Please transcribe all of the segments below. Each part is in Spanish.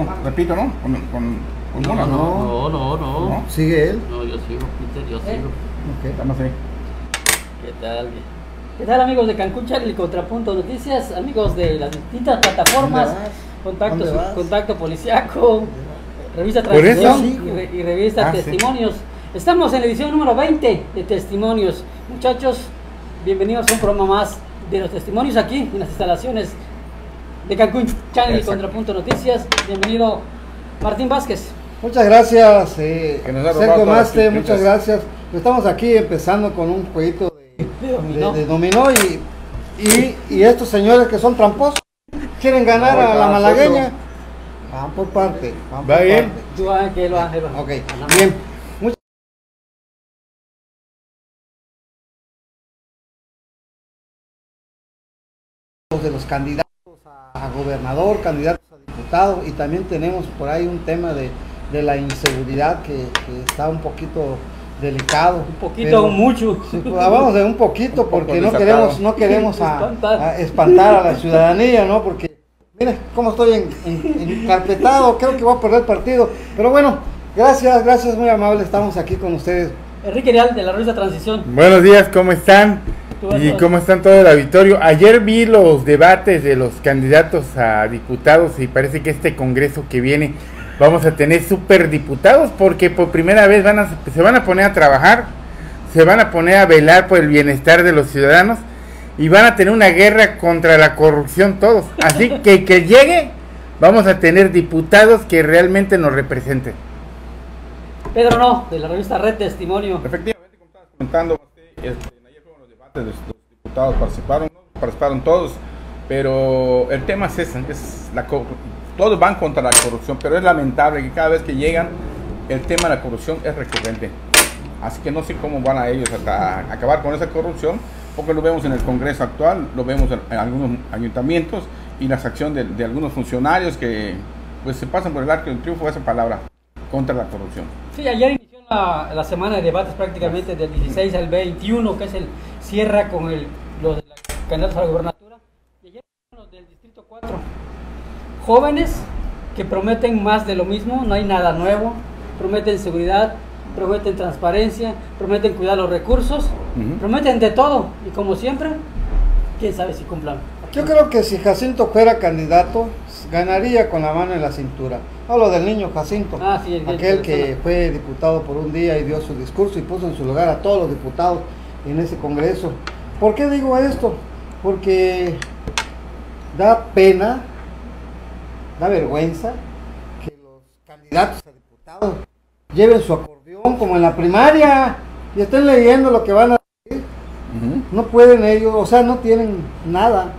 hecho, repito, ¿no? Con bolas, ¿no? No. ¿Sigue él? No, yo sigo, Peter, yo sigo. Ok, estamos ahí. ¿Qué tal? ¿Qué tal, amigos de Cancún Channel y Contrapunto Noticias? Amigos de las distintas plataformas, Contacto Policiaco, Revista Transmisión y Revista Testimonios. Sí. Estamos en la edición número 20 de Testimonios. Muchachos, bienvenidos a un programa más de los testimonios aquí en las instalaciones de Cancún Channel y Contrapunto Noticias. Bienvenido, Martín Vázquez. Muchas gracias, Sergio Maste, muchas gracias. Estamos aquí empezando con un jueguito de dominó y estos señores que son tramposos quieren ganar a la malagueña. Van por parte. ¿Va bien? Tú vas a que lo hagas. Ok, bien. De los candidatos a gobernador, candidatos a diputado, y también tenemos por ahí un tema de la inseguridad que está un poquito delicado. Un poquito o mucho. Hablamos de un poquito porque un no queremos a espantar a la ciudadanía, ¿no? Porque mira cómo estoy encarpetado, creo que voy a perder partido. Pero bueno, gracias, muy amable, estamos aquí con ustedes. Enrique Real de la Revista Transición. Buenos días, ¿cómo están? ¿Y cómo están todo el auditorio? Ayer vi los debates de los candidatos a diputados y parece que este congreso que viene vamos a tener superdiputados, porque por primera vez se van a poner a trabajar, se van a poner a velar por el bienestar de los ciudadanos y van a tener una guerra contra la corrupción todos. Así que llegue, vamos a tener diputados que realmente nos representen. Pedro No, de la revista Red Testimonio. Efectivamente, como estabas comentando, de los diputados participaron todos, pero el tema es ese, todos van contra la corrupción, pero es lamentable que cada vez que llegan el tema de la corrupción es recurrente, así que no sé cómo van a ellos a acabar con esa corrupción, porque lo vemos en el Congreso actual, lo vemos en algunos ayuntamientos y las acciones de algunos funcionarios que pues se pasan por el arco del triunfo, esa palabra, contra la corrupción. Sí, ayer inició la semana de debates prácticamente del 16 al 21, que es el cierra con los candidatos a la gubernatura, y ayer los del distrito 4, jóvenes que prometen más de lo mismo, no hay nada nuevo, prometen seguridad, prometen transparencia, prometen cuidar los recursos, prometen de todo, y como siempre, quién sabe si cumplan. Yo creo que si Jacinto fuera candidato, ganaría con la mano en la cintura. Hablo del niño Jacinto, aquel que fue diputado por un día y dio su discurso y puso en su lugar a todos los diputados en ese congreso. ¿Por qué digo esto? Porque da pena, da vergüenza que los candidatos a diputados lleven su acordeón como en la primaria y estén leyendo lo que van a decir. No pueden ellos, o sea, no tienen nada.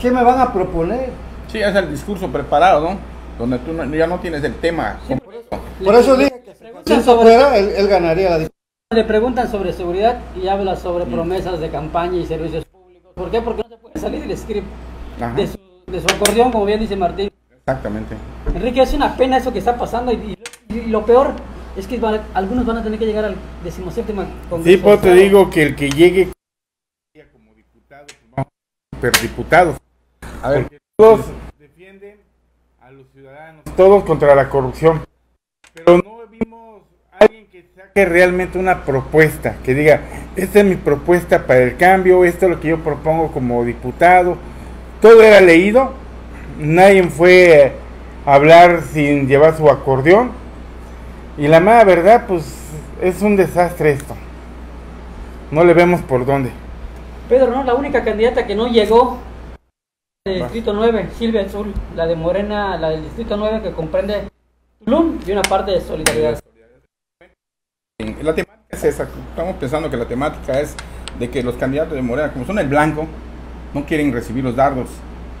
¿Qué me van a proponer? Sí, es el discurso preparado, ¿no? Donde tú ya no tienes el tema. Sí, por eso dije que si fuera, él ganaría la discusión. Le preguntan sobre seguridad y habla sobre promesas de campaña y servicios públicos. ¿Por qué? Porque no se puede salir del script de su acordeón, como bien dice Martín. Exactamente. Enrique, es una pena eso que está pasando y lo peor es que algunos van a tener que llegar al 17º Congreso. Sí, pues te digo que el que llegue como diputado, como superdiputados. A ver, porque todos defienden a los ciudadanos, todos contra la corrupción, pero no vimos a alguien que saque realmente una propuesta, que diga, esta es mi propuesta para el cambio, esto es lo que yo propongo como diputado. Todo era leído, nadie fue a hablar sin llevar su acordeón, y la mala verdad, pues, es un desastre esto, no le vemos por dónde. Pedro, no, la única candidata que no llegó del distrito 9, Silvia Azul, la de Morena, la del distrito 9 que comprende Tulum y una parte de Solidaridad. La temática es esa, estamos pensando que la temática es de que los candidatos de Morena, como son el blanco, no quieren recibir los dardos,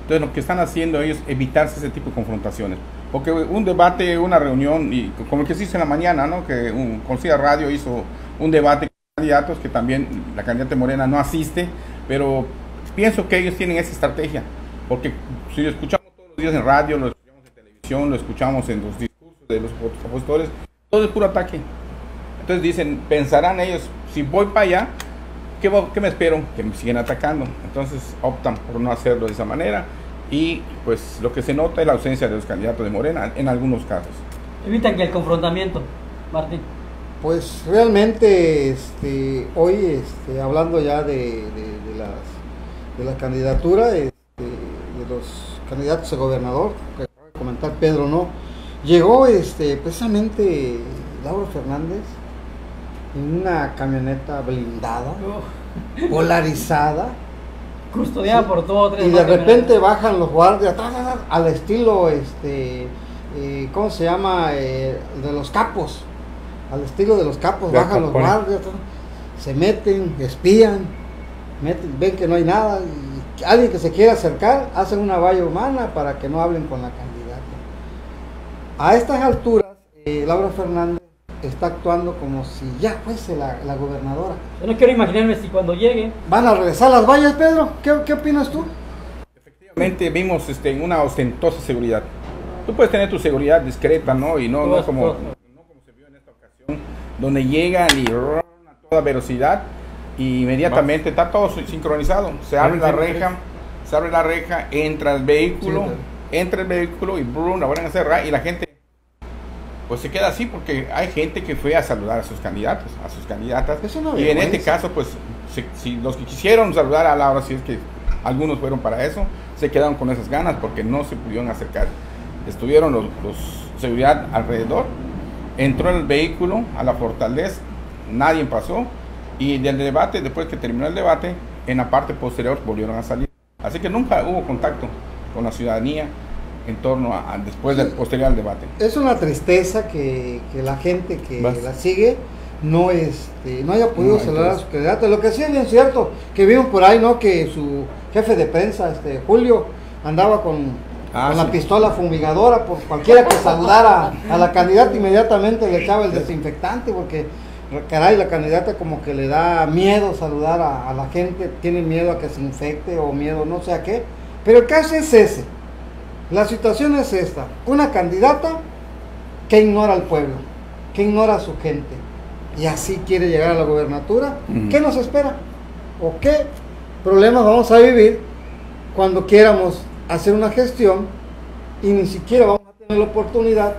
entonces lo que están haciendo ellos es evitarse ese tipo de confrontaciones, porque un debate, una reunión, y como el que se hizo en la mañana, ¿no? Que Conciencia Radio hizo un debate con candidatos que también la candidata de Morena no asiste, pero pienso que ellos tienen esa estrategia. Porque si lo escuchamos todos los días en radio, lo escuchamos en televisión, lo escuchamos en los discursos de los opositores, todo es puro ataque. Entonces dicen, pensarán ellos, si voy para allá, ¿qué me espero? Que me siguen atacando. Entonces optan por no hacerlo de esa manera y pues lo que se nota es la ausencia de los candidatos de Morena en algunos casos. ¿Evitan que el confrontamiento, Martín? Pues realmente hoy hablando ya de la candidatura de los candidatos a gobernador, que acaba de comentar Pedro No, llegó precisamente Laura Fernández en una camioneta blindada, polarizada, custodiada por todo, y de repente bajan los guardias al estilo ¿cómo se llama? De los capos, al estilo de los capos, bajan los guardias, se meten, espían, ven que no hay nada, y alguien que se quiera acercar, hacen una valla humana para que no hablen con la candidata. A estas alturas, Laura Fernández está actuando como si ya fuese la gobernadora. Yo no quiero imaginarme si cuando llegue... ¿Van a regresar las vallas, Pedro? ¿Qué opinas tú? Efectivamente, vimos una ostentosa seguridad. Tú puedes tener tu seguridad discreta, ¿no? Y no como se vio en esta ocasión, donde llegan y a toda velocidad, y inmediatamente está todo sincronizado. Se abre la reja, entra el vehículo... Entra el vehículo y brum, la van a cerrar, y la gente pues se queda así, porque hay gente que fue a saludar a sus candidatos, a sus candidatas, y en este caso pues si los que quisieron saludar a Laura, si es que algunos fueron para eso, se quedaron con esas ganas porque no se pudieron acercar. Estuvieron los seguridad alrededor, entró el vehículo a la fortaleza, nadie pasó, y del debate, después que terminó el debate, en la parte posterior volvieron a salir, así que nunca hubo contacto con la ciudadanía en torno a después del posterior debate. Es una tristeza que la gente que la sigue no haya podido celebrar a su candidato. Lo que sí es bien cierto, que vimos por ahí, ¿no?, que su jefe de prensa, Julio, andaba con la pistola fumigadora, por cualquiera que saludara a la candidata inmediatamente le echaba el desinfectante, porque caray, la candidata como que le da miedo saludar a la gente, tiene miedo a que se infecte o miedo no sé a qué. Pero el caso es ese, la situación es esta, una candidata que ignora al pueblo, que ignora a su gente, y así quiere llegar a la gobernatura. ¿Qué nos espera? ¿O qué problemas vamos a vivir cuando quieramos hacer una gestión y ni siquiera vamos a tener la oportunidad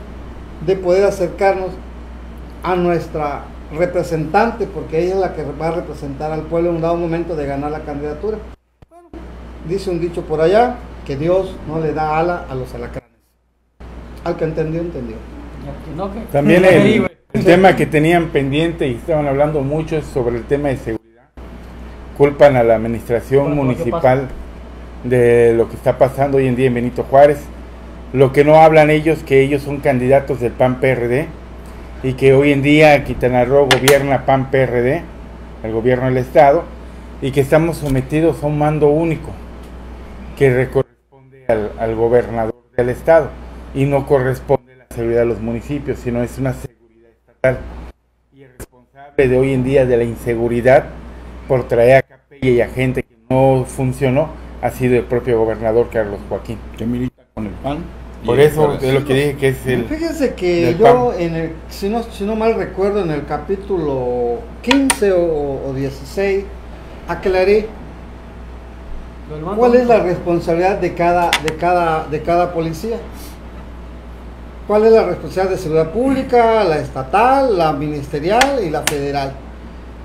de poder acercarnos a nuestra representante, porque ella es la que va a representar al pueblo en un dado momento de ganar la candidatura? Dice un dicho por allá, que Dios no le da ala a los alacranes. Al que entendió, entendió. También el tema que tenían pendiente y estaban hablando mucho es sobre el tema de seguridad. Culpan a la administración municipal de lo que está pasando hoy en día en Benito Juárez. Lo que no hablan ellos, que ellos son candidatos del PAN-PRD, y que hoy en día Quintana Roo gobierna PAN-PRD, el gobierno del estado, y que estamos sometidos a un mando único que corresponde al gobernador del estado, y no corresponde la seguridad de los municipios, sino es una seguridad estatal, y el responsable de hoy en día de la inseguridad por traer a capilla y a gente que no funcionó ha sido el propio gobernador Carlos Joaquín, que milita con el PAN. Por eso es lo que dije, que es el... Fíjense que yo, si no mal recuerdo, en el capítulo 15 o 16 aclaré cuál es la responsabilidad de cada policía, cuál es la responsabilidad de seguridad pública, la estatal, la ministerial y la federal.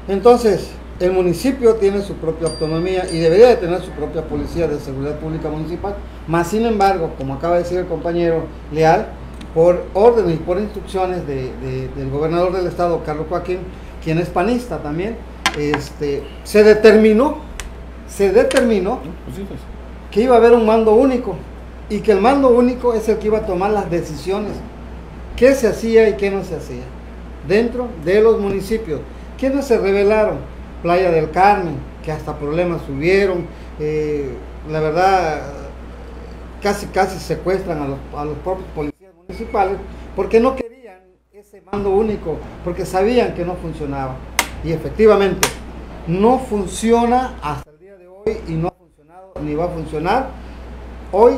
Entonces el municipio tiene su propia autonomía y debería de tener su propia policía de seguridad pública municipal, mas sin embargo, como acaba de decir el compañero Leal, por órdenes y por instrucciones del gobernador del estado, Carlos Joaquín, quien es panista también, se determinó que iba a haber un mando único, y que el mando único es el que iba a tomar las decisiones, qué se hacía y qué no se hacía dentro de los municipios. ¿Quiénes se rebelaron? Playa del Carmen, que hasta problemas tuvieron, la verdad casi secuestran a los propios policías municipales, porque no querían ese mando único, porque sabían que no funcionaba. Y efectivamente, no funciona hasta el día de hoy, y no ha funcionado ni va a funcionar. Hoy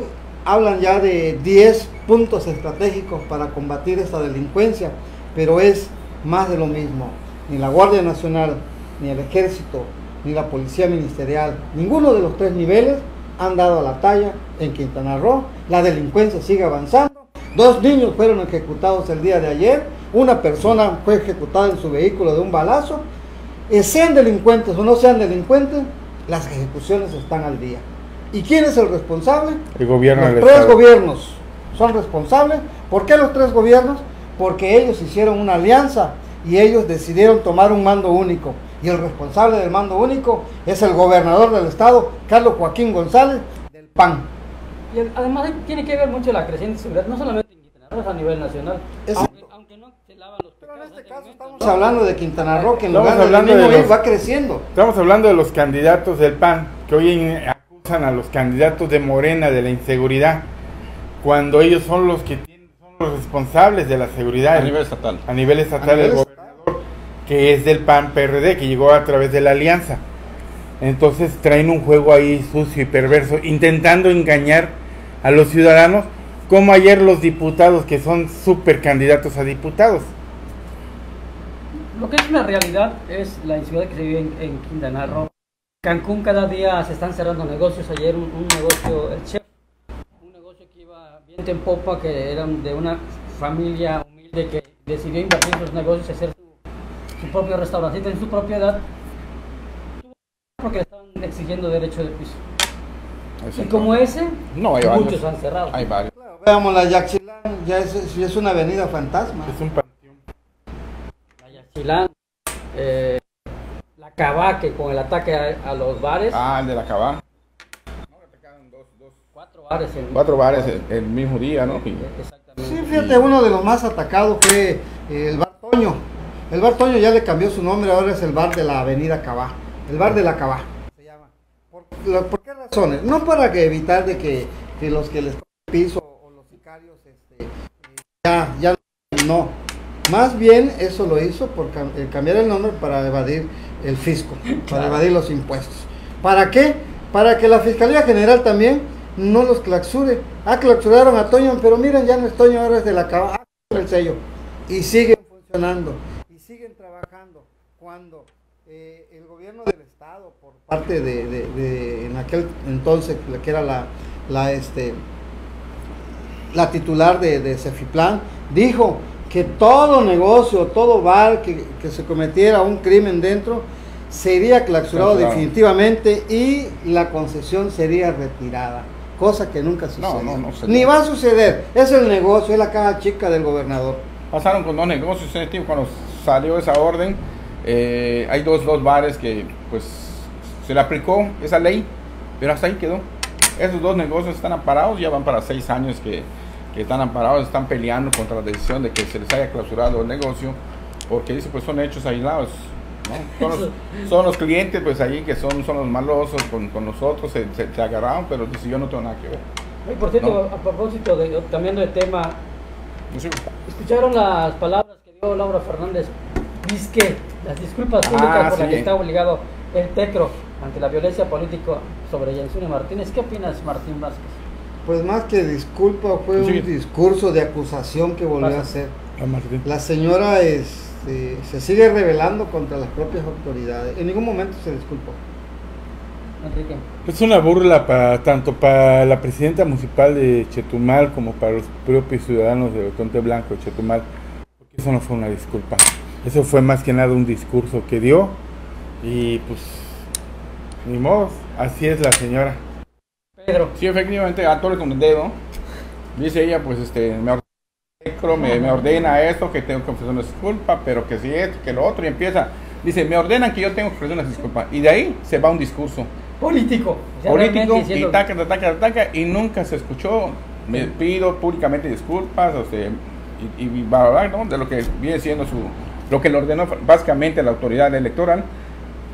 hablan ya de 10 puntos estratégicos para combatir esta delincuencia, pero es más de lo mismo. Ni la Guardia Nacional, ni el Ejército, ni la Policía Ministerial, ninguno de los tres niveles han dado la talla en Quintana Roo, la delincuencia sigue avanzando, 2 niños fueron ejecutados el día de ayer, 1 persona fue ejecutada en su vehículo de un balazo, sean delincuentes o no sean delincuentes, las ejecuciones están al día. ¿Y quién es el responsable? El gobierno del Estado. Los 3 gobiernos son responsables. ¿Por qué los 3 gobiernos? Porque ellos hicieron una alianza y ellos decidieron tomar un mando único. Y el responsable del mando único es el gobernador del Estado, Carlos Joaquín González, del PAN. Y además tiene que ver mucho la creciente seguridad, no solamente en Quintana Roo, a nivel nacional. Aunque no se lavan los pecados. Pero en este caso estamos hablando de Quintana Roo, que en lugar del mismo país va creciendo. Estamos hablando de los candidatos del PAN, que hoy acusan a los candidatos de Morena de la inseguridad, cuando ellos son los que son los responsables de la seguridad. A nivel estatal. A nivel estatal del gobierno, que es del PAN PRD, que llegó a través de la alianza. Entonces traen un juego ahí sucio y perverso, intentando engañar a los ciudadanos, como ayer los diputados, que son súper candidatos a diputados. Lo que es una realidad es la inseguridad que se vive en Quintana Roo. Cancún, cada día se están cerrando negocios. Ayer un negocio, el chef, un negocio que iba bien en popa, que eran de una familia humilde que decidió invertir en sus negocios y hacer su propio restaurantito en su propiedad, porque le estaban exigiendo derecho de piso. Exacto. Y como ese, no, hay muchos han cerrado. Hay varios. Claro, veamos la Yaxchilán, ya es una avenida fantasma. Es un panteón. La Yaxchilán, la Cabaque, con el ataque a los bares. Ah, el de la Cabaque. No, atacaron 4 bares. El mismo día, ¿no? Exactamente. Sí, fíjate, uno de los más atacados fue el bar Toño. El bar Toño ya le cambió su nombre, ahora es el bar de la avenida Cabá. El bar de la Cabá se llama. ¿Por qué razones? No para que evitar de que los que les tocan el piso o los sicarios ya no. Más bien eso lo hizo por cambiar el nombre para evadir el fisco, para evadir los impuestos. ¿Para qué? Para que la Fiscalía General también no los clausure. Ah, clausuraron a Toño, pero miren, ya no es Toño, ahora es de la Cabá. Ah, el sello. Y siguen funcionando. Siguen trabajando cuando el gobierno del Estado, por parte de en aquel entonces, que era la titular de Sefiplan, dijo que todo negocio, todo bar que se cometiera un crimen dentro, sería clausurado definitivamente y la concesión sería retirada, cosa que nunca sucedió. No ni va a suceder, es el negocio, es la caja chica del gobernador. Pasaron con 2 negocios, cuando salió esa orden, hay dos bares que pues se le aplicó esa ley, pero hasta ahí quedó. Esos 2 negocios están amparados, ya van para 6 años que están amparados, están peleando contra la decisión de que se les haya clausurado el negocio, porque dice pues son hechos aislados, ¿no? Son los clientes pues ahí que son los malosos, con nosotros se agarraron, pero dice yo no tengo nada que ver. Y por cierto, ¿no? A propósito también del tema, escucharon las palabras que dio Laura Fernández, dice las disculpas públicas por las que está obligado el TECRO ante la violencia política sobre Yensunni Martínez. ¿Qué opinas, Martín Vázquez? Pues más que disculpa, fue un discurso de acusación que volvió a hacer. La señora se sigue rebelando contra las propias autoridades. En ningún momento se disculpó. Enrique. Es una burla tanto para la presidenta municipal de Chetumal como para los propios ciudadanos de Horizonte Blanco de Chetumal, porque eso no fue una disculpa, eso fue más que nada un discurso que dio y pues ni modo, así es la señora. Pedro. Sí, efectivamente, a todo con el dedo, dice ella, pues me ordena esto, que tengo que ofrecer una disculpa, pero que si esto, que lo otro, y empieza, dice, me ordenan que yo tengo que ofrecer una disculpa, y de ahí se va un discurso político, y taca, y nunca se escuchó. Me pido públicamente disculpas, y va a hablar, ¿no?, de lo que viene siendo lo que le ordenó básicamente la autoridad electoral,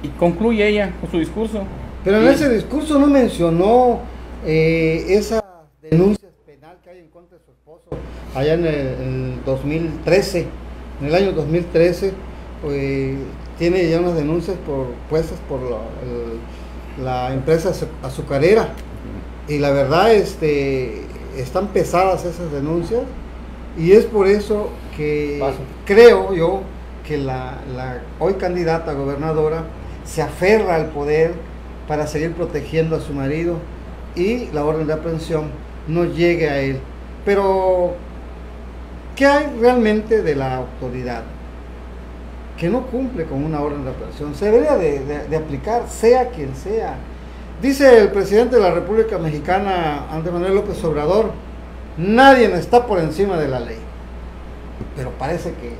y concluye ella con su discurso. Pero en ese discurso no mencionó esas denuncias penales que hay en contra de su esposo allá en el 2013, en el año 2013, pues tiene ya unas denuncias puestas por la empresa azucarera, y la verdad están pesadas esas denuncias, y es por eso que creo yo que la hoy candidata gobernadora se aferra al poder para seguir protegiendo a su marido y la orden de aprehensión no llegue a él. Pero, ¿qué hay realmente de la autoridad? Que no cumple con una orden de aprehensión. Se debería de aplicar, sea quien sea. Dice el presidente de la República Mexicana, Andrés Manuel López Obrador, nadie está por encima de la ley. Pero parece que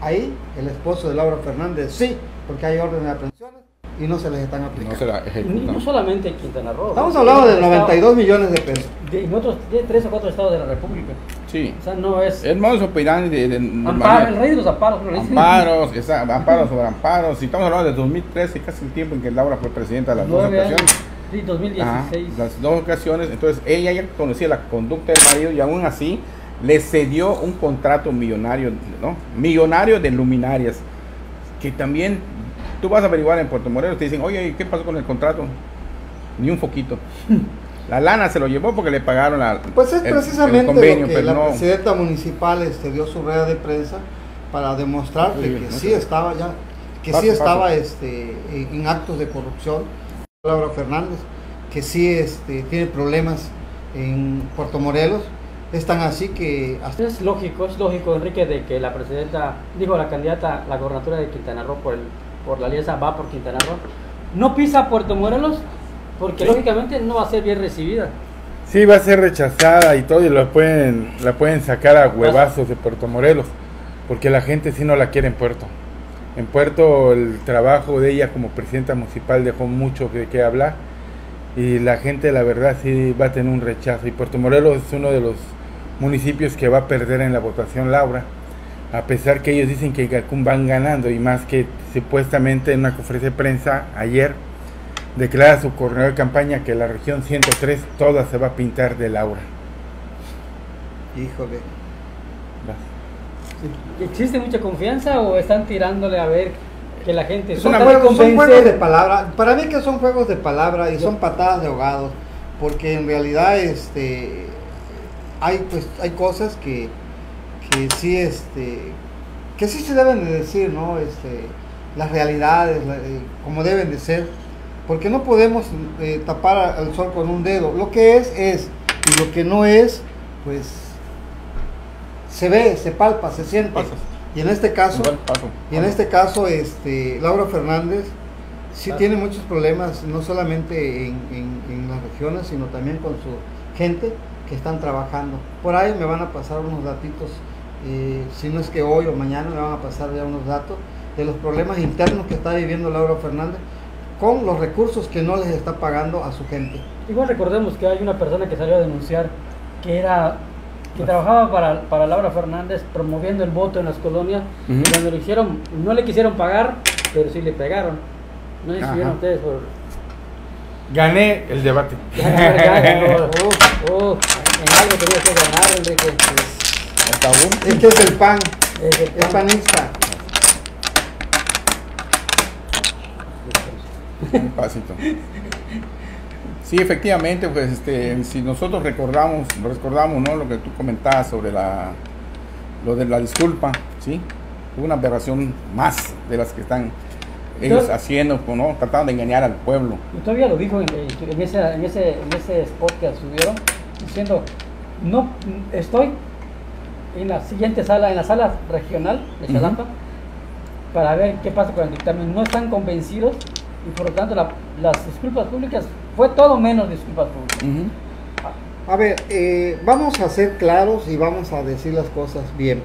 ahí el esposo de Laura Fernández sí, porque hay órdenes de aprehensiones y no se les están aplicando. No se las ejecutan. No solamente en Quintana Roo. Estamos hablando de 92 millones de pesos. En otros 3 o 4 estados de la República. Sí. O sea, no es... El modus operandi de el rey de los amparos. Amparos, exacto, amparos sobre amparos. Si estamos hablando de 2013, casi el tiempo en que Laura fue presidenta de las dos ocasiones. Sí, 2016. Ajá, las dos ocasiones. Entonces, ella ya conocía la conducta del marido y aún así le cedió un contrato millonario, ¿no? Millonario de luminarias. Que también tú vas a averiguar en Puerto Morelos, te dicen, oye, ¿qué pasó con el contrato? Ni un foquito. La lana se lo llevó porque le pagaron la, pues es precisamente el convenio, lo que la presidenta municipal dio su rueda de prensa para demostrarle que sí estaba en actos de corrupción. Laura Fernández, que sí tiene problemas en Puerto Morelos. Es tan así que... Hasta es lógico, Enrique, de que la presidenta, dijo la candidata, la gobernatura de Quintana Roo por la alianza va por Quintana Roo, no pisa Puerto Morelos porque lógicamente no va a ser bien recibida. Sí, va a ser rechazada y todo, y la pueden sacar a huevazos de Puerto Morelos, porque la gente sí no la quiere en Puerto. En Puerto el trabajo de ella como presidenta municipal dejó mucho de qué hablar, y la gente la verdad sí va a tener un rechazo, y Puerto Morelos es uno de los municipios que va a perder en la votación Laura, a pesar que ellos dicen que Cancún van ganando, y más que supuestamente en una conferencia de prensa ayer declara su coordinador de campaña que la región 103 toda se va a pintar de Laura. Híjole. ¿Existe mucha confianza o están tirándole a ver que la gente... Son juegos de palabra, para mí que son juegos de palabra y son patadas de ahogados, porque en realidad hay cosas que sí se deben de decir, ¿no? Las realidades, como deben de ser, porque no podemos tapar al sol con un dedo. Lo que es, y lo que no es, pues se ve, se palpa, se siente. Y en este caso, Laura Fernández sí tiene muchos problemas, no solamente en las regiones, sino también con su gente que están trabajando. Por ahí me van a pasar unos datitos. Si no es que hoy o mañana me van a pasar ya unos datos de los problemas internos que está viviendo Laura Fernández con los recursos que no les está pagando a su gente. Igual recordemos que hay una persona que salió a denunciar que trabajaba para Laura Fernández promoviendo el voto en las colonias. Y cuando lo hicieron, no le quisieron pagar, pero sí le pegaron. No les hicieron ustedes por... Gané el debate. En algo tenía que ganar, Enrique. Este es el PAN, es panista. Sí, efectivamente, pues si nosotros recordamos, ¿no?, lo que tú comentabas sobre lo de la disculpa, ¿sí? Una aberración más de las que están ellos haciendo, ¿no?, tratando de engañar al pueblo. Y todavía lo dijo en ese spot que subieron, diciendo, no, estoy en la siguiente sala, en la sala regional de Chalampa, para ver qué pasa con el dictamen. No están convencidos y por lo tanto las disculpas públicas fue todo menos disculpas públicas. A ver, vamos a ser claros y vamos a decir las cosas bien.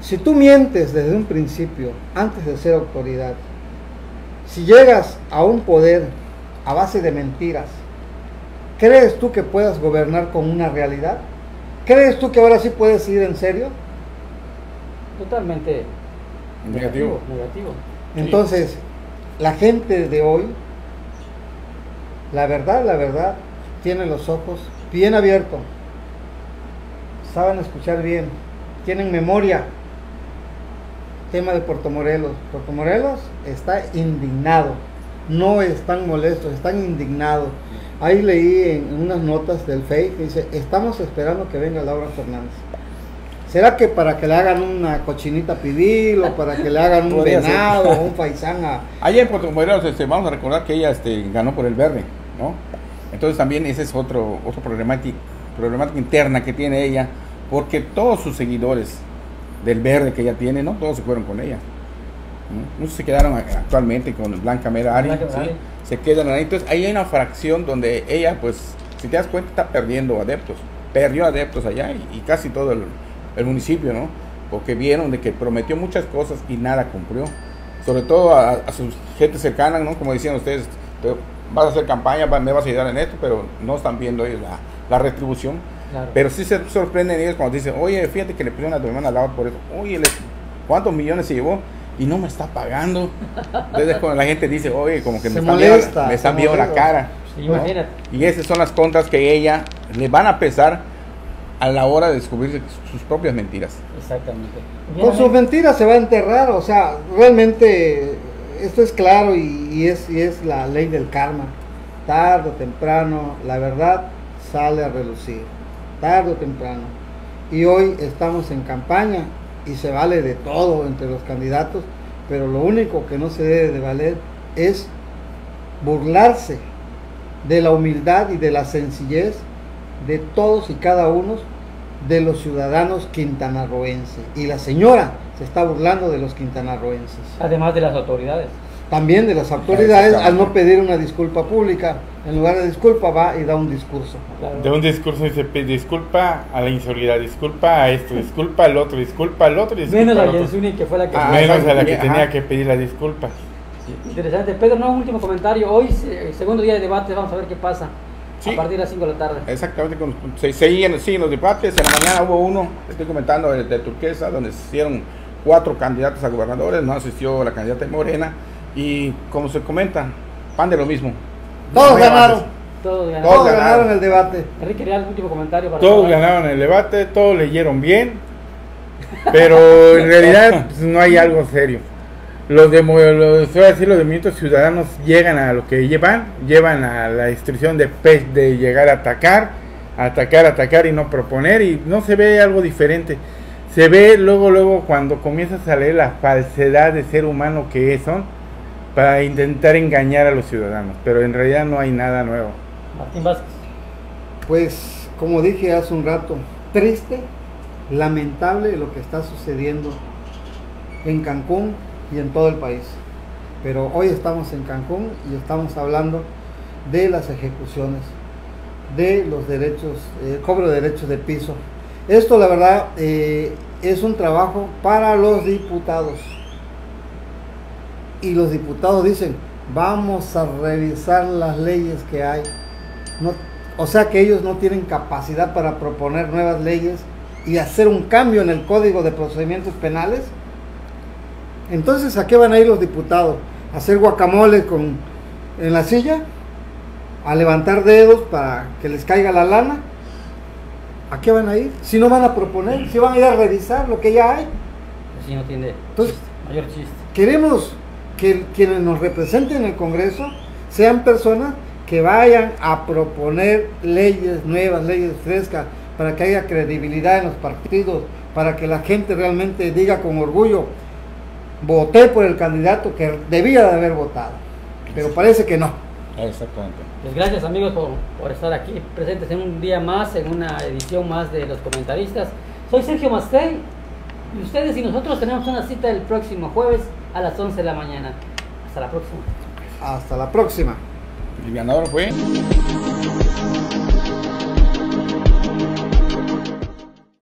Si tú mientes desde un principio, antes de ser autoridad, si llegas a un poder a base de mentiras, ¿crees tú que puedas gobernar con una realidad? ¿Crees tú que ahora sí puedes ir en serio? Totalmente negativo. Entonces, la gente de hoy, la verdad, tiene los ojos bien abiertos, saben escuchar bien, tienen memoria. Tema de Puerto Morelos. Puerto Morelos está indignado, no están molestos, están indignados. Ahí leí en unas notas del Face que dice, estamos esperando que venga Laura Fernández. ¿Será que para que le hagan una cochinita pibil o para que le hagan un venado o un faisán? Ayer en Puerto Morelos vamos a recordar que ella ganó por el verde, ¿no? En Entonces también esa es otra problemática interna que tiene ella, porque todos sus seguidores del verde que ella tiene, no todos se fueron con ella. Muchos se quedaron actualmente con Blanca Merari, ¿sí? Se quedan ahí. Entonces ahí hay una fracción donde ella, pues, si te das cuenta, está perdiendo adeptos. Perdió adeptos allá y casi todo el municipio, ¿no? Porque vieron de que prometió muchas cosas y nada cumplió. Sobre todo a sus gente cercana, ¿no? Como decían ustedes, vas a hacer campaña, me vas a ayudar en esto, pero no están viendo ellos la retribución. Claro. Pero sí se sorprenden ellos cuando dicen, oye, fíjate que le pusieron a tu hermana Laura por eso. Oye, ¿cuántos millones se llevó? Y no me está pagando. Entonces cuando la gente dice, oye, como que me está viendo la cara, sí, ¿no? Y esas son las contras que ella le van a pesar a la hora de descubrir sus propias mentiras. Exactamente. Con sus mentiras se va a enterrar, o sea, realmente esto es claro y es la ley del karma. Tarde o temprano la verdad sale a relucir, tarde o temprano. Y hoy estamos en campaña y se vale de todo entre los candidatos, pero lo único que no se debe de valer es burlarse de la humildad y de la sencillez de todos y cada uno de los ciudadanos quintanarroenses. Y la señora se está burlando de los quintanarroenses, además de las autoridades, también de las autoridades, al no pedir una disculpa pública. En lugar de disculpa va y da un discurso, claro. De un discurso dice, disculpa a la inseguridad, disculpa a esto, disculpa al otro, disculpa al otro, disculpa menos al otro. A Yensunni, que fue la que menos a la que tenía que pedir las disculpas. Interesante. Pedro, no, último comentario. Hoy, segundo día de debate, vamos a ver qué pasa. Sí, a partir de las 5 de la tarde. Exactamente, seguían los debates. En la mañana hubo uno, estoy comentando, de Turquesa, donde se hicieron 4 candidatos a gobernadores, no asistió la candidata de Morena, y como se comenta, PAN de lo mismo. Todos ganaron. Todos ganaron el debate. Enrique Real, último comentario. Todos ganaron el debate, todos leyeron bien, pero en realidad pues, no hay algo serio. Los movimientos ciudadanos llegan a lo que llevan a la instrucción de llegar a atacar y no proponer, y no se ve algo diferente. Se ve luego cuando comienzas a leer la falsedad de ser humano que son para intentar engañar a los ciudadanos, pero en realidad no hay nada nuevo. Martín Vázquez. Pues como dije hace un rato, triste, lamentable lo que está sucediendo en Cancún y en todo el país, pero hoy estamos en Cancún y estamos hablando de las ejecuciones, de los derechos, cobro de derechos de piso. Esto la verdad es un trabajo para los diputados, y los diputados dicen, vamos a revisar las leyes que hay, no, o sea que ellos no tienen capacidad para proponer nuevas leyes y hacer un cambio en el Código de Procedimientos Penales. Entonces, ¿a qué van a ir los diputados? ¿A hacer guacamole en la silla? ¿A levantar dedos para que les caiga la lana? ¿A qué van a ir? Si no van a proponer, si van a ir a revisar lo que ya hay. Así no tiene entonces, mayor chiste. Queremos que quienes nos representen en el Congreso sean personas que vayan a proponer leyes nuevas, leyes frescas, para que haya credibilidad en los partidos, para que la gente realmente diga con orgullo, voté por el candidato que debía de haber votado, pero parece que no. Exactamente. Pues gracias amigos por estar aquí presentes en un día más, en una edición más de Los Comentaristas. Soy Sergio Mastey y ustedes y nosotros tenemos una cita el próximo jueves a las 11 de la mañana. Hasta la próxima. Hasta la próxima. El ganador fue...